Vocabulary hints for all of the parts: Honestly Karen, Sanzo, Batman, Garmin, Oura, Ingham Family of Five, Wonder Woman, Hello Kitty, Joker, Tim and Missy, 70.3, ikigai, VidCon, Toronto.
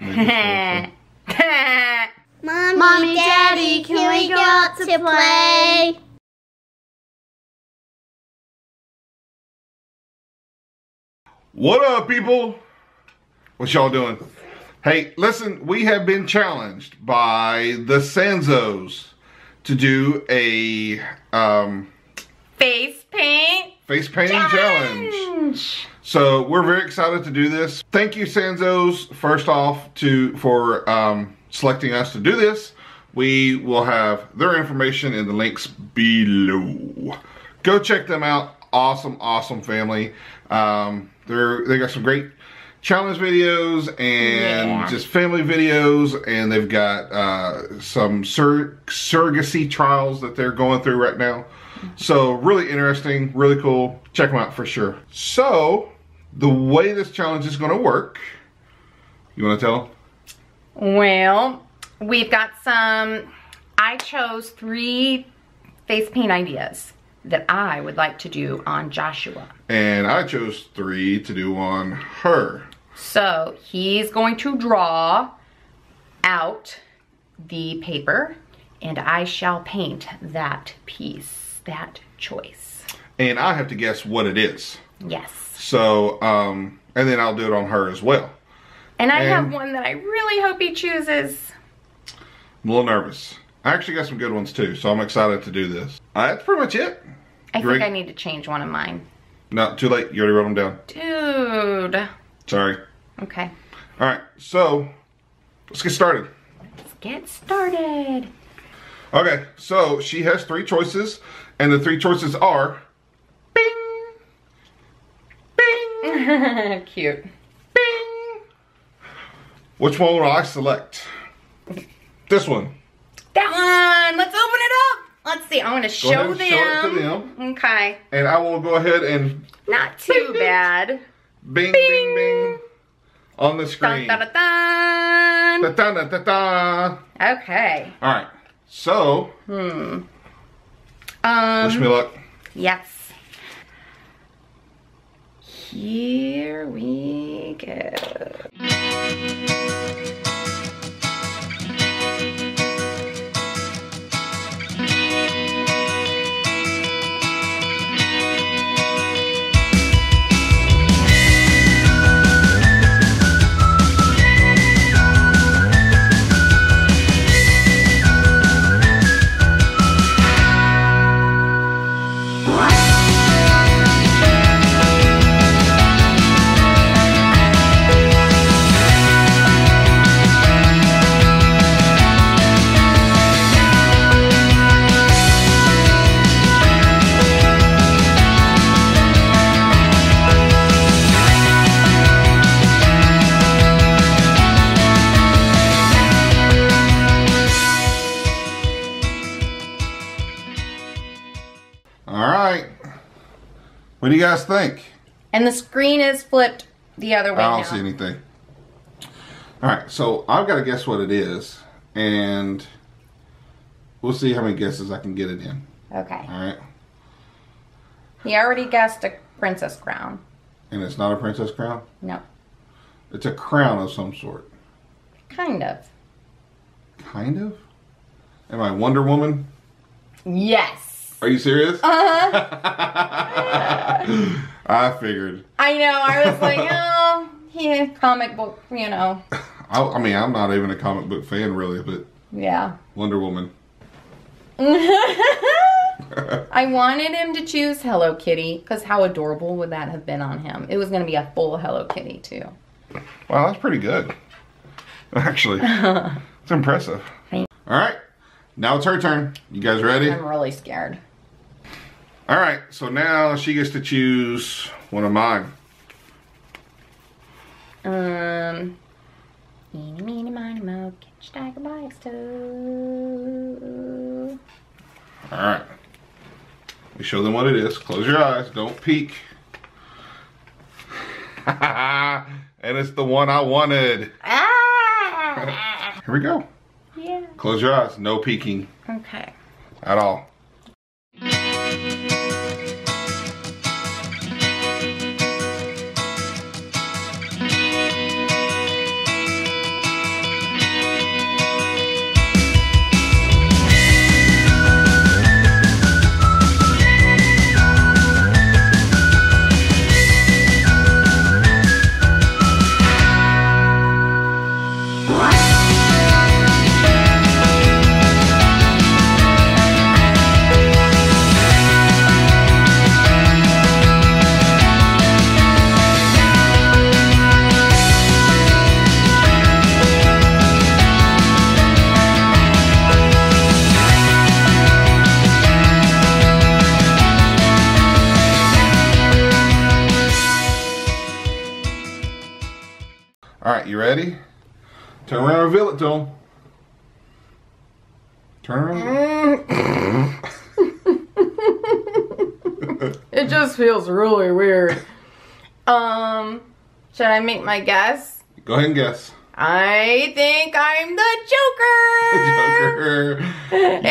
Mommy, Daddy, can we go out to play? What up, people? What y'all doing? Hey, listen, we have been challenged by the Sanzos to do a face painting challenge. So we're very excited to do this. Thank you, Sanzos, first off, for selecting us to do this. We will have their information in the links below. Go check them out. Awesome, awesome family. They got some great challenge videos and just family videos, and they've got some surrogacy trials that they're going through right now. So really interesting, really cool. Check them out for sure. So the way this challenge is going to work, you want to tell them? Well, we've got some, I chose 3 face paint ideas that I would like to do on Joshua. And I chose 3 to do on her. So he's going to draw out the paper and I shall paint that piece. That choice. And I have to guess what it is. Yes. So, and then I'll do it on her as well. And I have one that I really hope he chooses. I'm a little nervous. I actually got some good ones too, so I'm excited to do this. That's pretty much it. I think I need to change one of mine. No, too late. You already wrote them down. Dude. Sorry. Okay. All right, so let's get started. Let's get started. Okay, so she has 3 choices, and the 3 choices are bing, bing, cute, bing. Which one will I select? This one. That one. Let's open it up. Let's see. I'm going to show them. Show it to them. Okay. And I will go ahead and. Not too bing, bad. Bing, bing, bing, bing. On the screen. Dun, dun, dun, dun. Dun, dun, dun, dun, dun. Okay. All right. So, wish me luck. Yes. Here we go. What do you guys think? And the screen is flipped the other way. I don't see anything. All right, so I've got to guess what it is, and we'll see how many guesses I can get it in. Okay. All right. He already guessed a princess crown. And it's not a princess crown? No. It's a crown of some sort. Kind of. Kind of? Am I Wonder Woman? Yes. Are you serious? Uh-huh. I figured. I know. I was like, oh, yeah, comic book, you know. I mean, I'm not even a comic book fan, really, but yeah. Wonder Woman. I wanted him to choose Hello Kitty, because how adorable would that have been on him? It was going to be a full Hello Kitty, too. Wow, that's pretty good. Actually, it's impressive. All right. Now it's her turn. You guys ready? I'm really scared. All right, so now she gets to choose one of mine. Eeny, meeny, miny, moe, catch a tiger by its toe. All right. We show them what it is. Close your eyes. Don't peek. And it's the one I wanted. Ah! Here we go. Yeah. Close your eyes. No peeking. Okay. At all. you ready? Turn around and reveal it to him. Turn around. It just feels really weird. Should I make my guess? Go ahead and guess. I think I'm the Joker.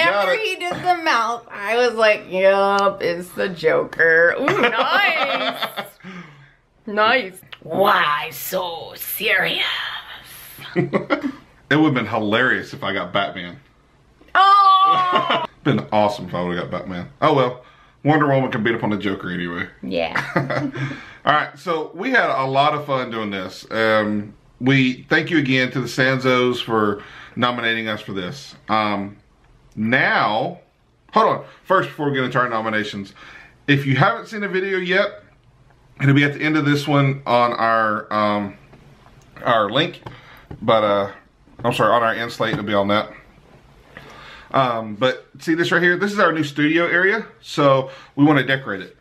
After he did the mouth, I was like, yup, it's the Joker. Ooh, nice. Nice. Why so serious? It would have been hilarious if I got Batman. Oh! Been awesome if I would have got Batman. Oh well. Wonder Woman can beat up on the Joker anyway. Yeah. Alright, so we had a lot of fun doing this. We thank you again to the Sanzos for nominating us for this. Now, hold on. First, before we get into our nominations, if you haven't seen the video yet, it'll be at the end of this one on our link. But, I'm sorry, on our end slate, it'll be on that. But see this right here? This is our new studio area. So we want to decorate it.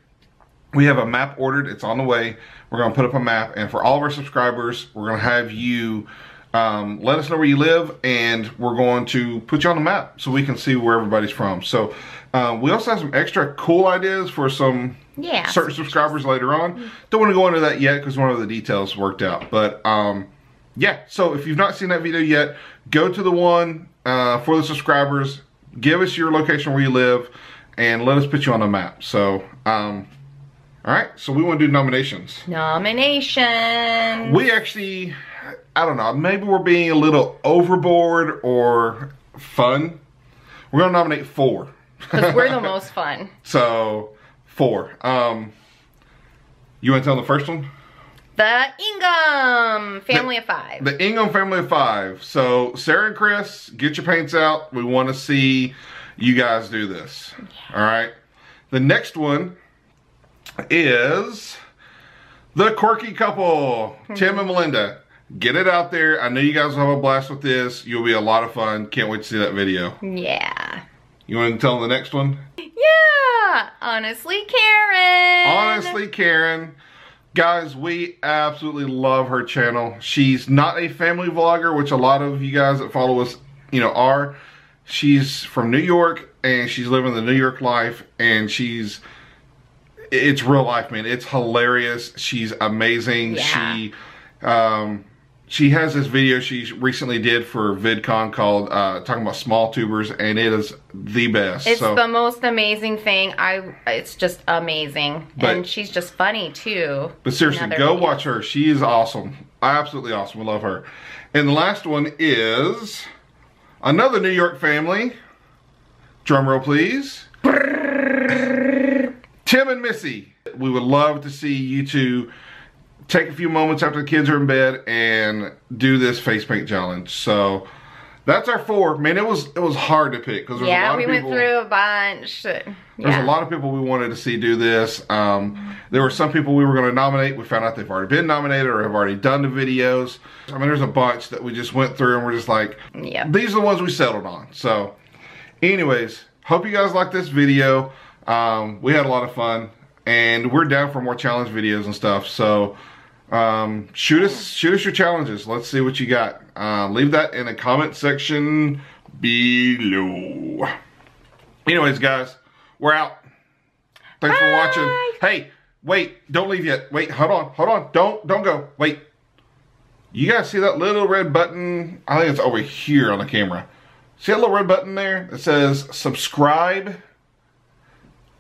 We have a map ordered. It's on the way. We're going to put up a map. And for all of our subscribers, we're going to have you let us know where you live. And we're going to put you on the map so we can see where everybody's from. So we also have some extra cool ideas for some certain subscribers later on. Don't want to go into that yet because one of the details worked out. But yeah, so if you've not seen that video yet, go to the one for the subscribers. Give us your location where you live. And let us put you on the map. So... Alright, so we want to do nominations. Nominations! We actually, I don't know, maybe we're being a little overboard or fun. We're going to nominate 4. Because we're the most fun. So, 4. You want to tell the first one? The Ingham Family of Five. The Ingham Family of Five. So, Sarah and Chris, get your paints out. We want to see you guys do this. Yeah. Alright, the next one is the quirky couple, Tim and Melinda. Get it out there. I know you guys will have a blast with this. You'll be a lot of fun. Can't wait to see that video. Yeah. You want to tell them the next one? Yeah. Honestly Karen. Honestly Karen. Guys, we absolutely love her channel. She's not a family vlogger, which a lot of you guys that follow us, you know, are. She's from New York and she's living the New York life, and she's... it's real life, man. It's hilarious. She's amazing. Yeah. She has this video she recently did for VidCon called talking about small tubers, and it is the best. It's the most amazing thing. It's just amazing. But, and she's just funny too. But seriously, go watch her. She is awesome. Absolutely awesome. We love her. And the last one is another New York family. Drum roll, please. Tim and Missy. We would love to see you two take a few moments after the kids are in bed and do this face paint challenge. So that's our 4. Man, it was hard to pick because there's a lot of people. Yeah, we went through a bunch. Yeah. There's a lot of people we wanted to see do this. There were some people we were going to nominate. We found out they've already been nominated or have already done the videos. I mean, there's a bunch that we just went through and we're just like, these are the ones we settled on. So anyways, hope you guys like this video. We had a lot of fun, and we're down for more challenge videos and stuff. So shoot us your challenges. Let's see what you got. Leave that in the comment section below. Anyways, guys, we're out. Thanks for watching. Hey, wait, don't leave yet. Wait, hold on. Don't go. Wait. You guys see that little red button? I think it's over here on the camera. See that little red button there that says subscribe?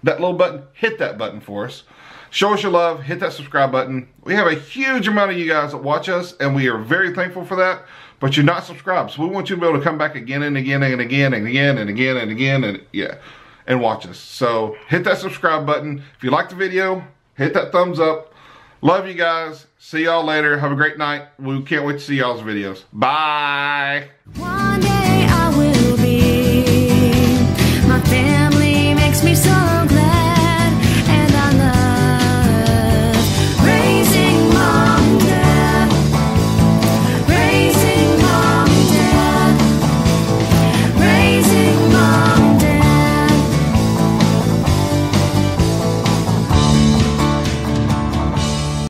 That little button, hit that button for us. Show us your love, hit that subscribe button. We have a huge amount of you guys that watch us, and we are very thankful for that, but you're not subscribed. So we want you to be able to come back again and again and again and again and again and again and watch us. So hit that subscribe button. If you like the video, hit that thumbs up. Love you guys. See y'all later. Have a great night. We can't wait to see y'all's videos. Bye.